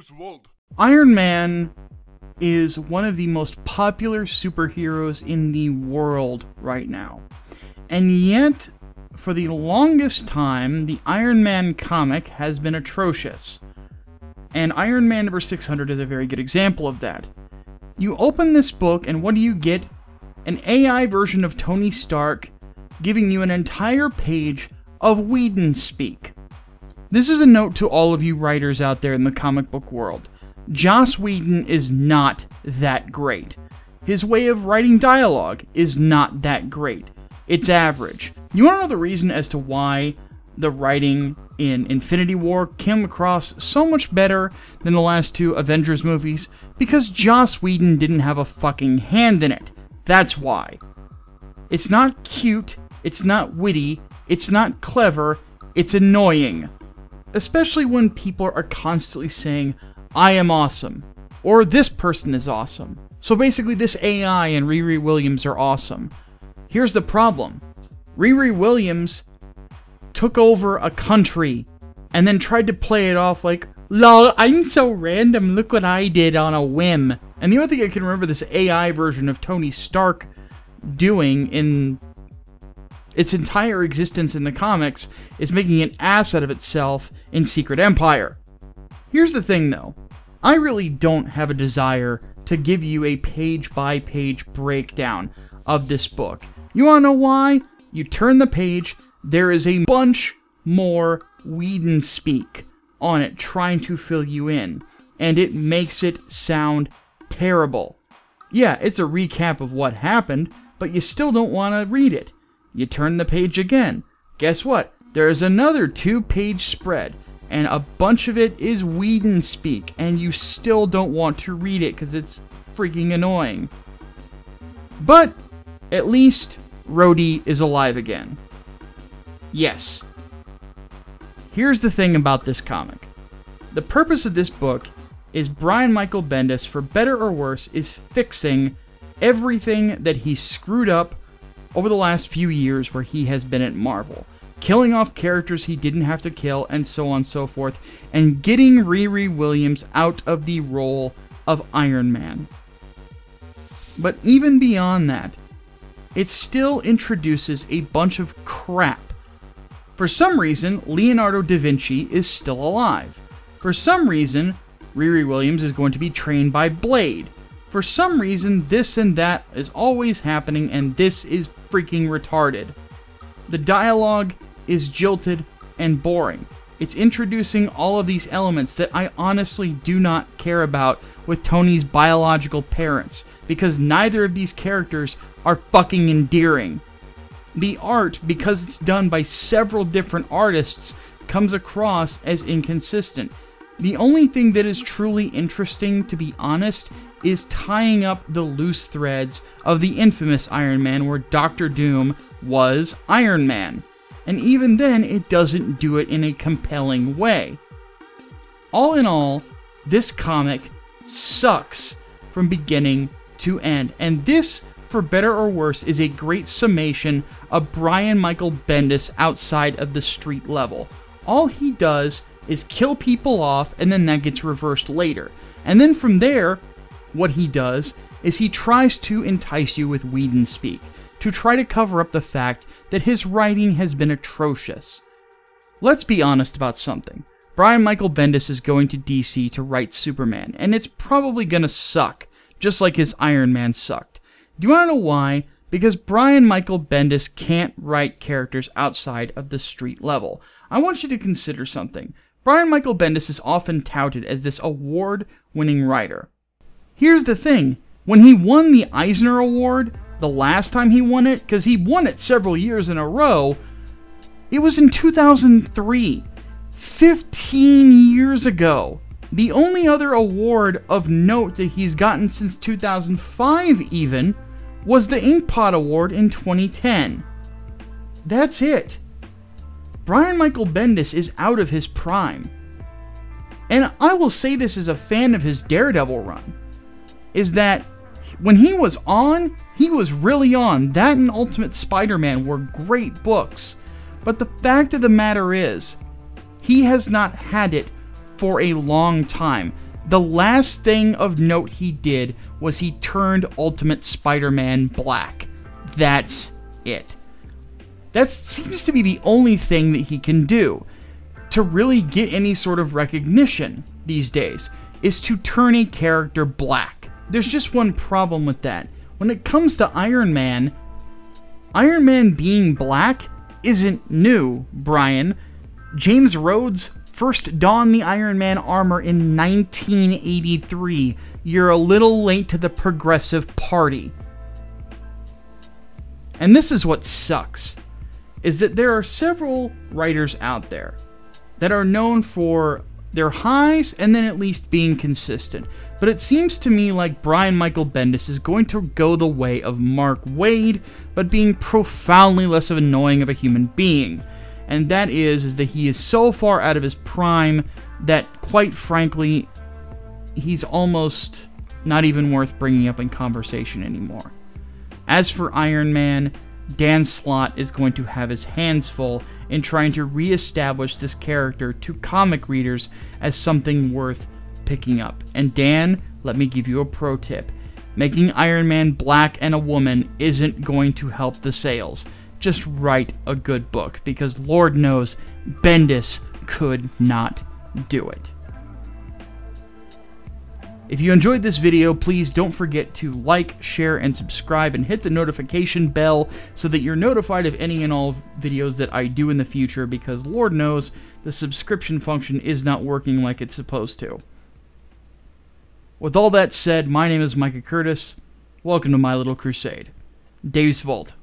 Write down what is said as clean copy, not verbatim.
this world. Iron Man is one of the most popular superheroes in the world right now. And yet, for the longest time, the Iron Man comic has been atrocious. And Iron Man number 600 is a very good example of that. You open this book, and what do you get? An AI version of Tony Stark giving you an entire page of Whedon speak. This is a note to all of you writers out there in the comic book world. Joss Whedon is not that great. His way of writing dialogue is not that great. It's average. You want to know the reason as to why the writing in Infinity War came across so much better than the last two Avengers movies? Because Joss Whedon didn't have a fucking hand in it. That's why. It's not cute, it's not witty, it's not clever, it's annoying. Especially when people are constantly saying, I am awesome, or this person is awesome. So basically this AI and Riri Williams are awesome. Here's the problem. Riri Williams took over a country and then tried to play it off like, lol, I'm so random, look what I did on a whim. And the only thing I can remember this AI version of Tony Stark doing in its entire existence in the comics is making an ass out of itself in Secret Empire. Here's the thing though, I really don't have a desire to give you a page-by-page breakdown of this book. You wanna know why? You turn the page, there is a bunch more Whedon speak on it trying to fill you in, and it makes it sound terrible. Yeah, it's a recap of what happened, but you still don't want to read it. You turn the page again. Guess what? There's another two-page spread, and a bunch of it is Whedon speak, and you still don't want to read it because it's freaking annoying. But at least Rhodey is alive again. Yes. Here's the thing about this comic. The purpose of this book is Brian Michael Bendis, for better or worse, is fixing everything that he screwed up over the last few years where he has been at Marvel. Killing off characters he didn't have to kill, and so on and so forth, and getting Riri Williams out of the role of Iron Man. But even beyond that, it still introduces a bunch of crap. For some reason, Leonardo da Vinci is still alive. For some reason, Riri Williams is going to be trained by Blade. For some reason, this and that is always happening, and this is freaking retarded. The dialogue is jilted and boring. It's introducing all of these elements that I honestly do not care about with Tony's biological parents, because neither of these characters are fucking endearing. The art, because it's done by several different artists, comes across as inconsistent. The only thing that is truly interesting, to be honest, is tying up the loose threads of the infamous Iron Man, where Doctor Doom was Iron Man. And even then, it doesn't do it in a compelling way. All in all, this comic sucks from beginning to end. And this, for better or worse, is a great summation of Brian Michael Bendis outside of the street level. All he does is kill people off, and then that gets reversed later. And then from there, what he does is he tries to entice you with Whedon speak, to try to cover up the fact that his writing has been atrocious. Let's be honest about something. Brian Michael Bendis is going to DC to write Superman, and it's probably gonna suck, just like his Iron Man sucked. Do you wanna know why? Because Brian Michael Bendis can't write characters outside of the street level. I want you to consider something. Brian Michael Bendis is often touted as this award-winning writer. Here's the thing, when he won the Eisner Award, the last time he won it, because he won it several years in a row, it was in 2003, 15 years ago. The only other award of note that he's gotten since 2005 even was the Inkpot Award in 2010. That's it. Brian Michael Bendis is out of his prime. And I will say this as a fan of his Daredevil run, is that when he was on, he was really on. That and Ultimate Spider-Man were great books. But the fact of the matter is, he has not had it for a long time. The last thing of note he did was he turned Ultimate Spider-Man black. That's it. That seems to be the only thing that he can do to really get any sort of recognition these days, is to turn a character black. There's just one problem with that. When it comes to Iron Man being black isn't new, Brian. James Rhodes first donned the Iron Man armor in 1983. You're a little late to the Progressive Party. And this is what sucks, is that there are several writers out there that are known for their highs and then at least being consistent. But it seems to me like Brian Michael Bendis is going to go the way of Mark Waid, but being profoundly less of annoying of a human being. And that is that he is so far out of his prime that, quite frankly, he's almost not even worth bringing up in conversation anymore. As for Iron Man, Dan Slott is going to have his hands full in trying to reestablish this character to comic readers as something worth picking up. And Dan, let me give you a pro tip. Making Iron Man black and a woman isn't going to help the sales. Just write a good book, because Lord knows Bendis could not do it. If you enjoyed this video, please don't forget to like, share, and subscribe, and hit the notification bell so that you're notified of any and all videos that I do in the future, because Lord knows the subscription function is not working like it's supposed to. With all that said, my name is Micah Curtis. Welcome to my little crusade. Deus Volt.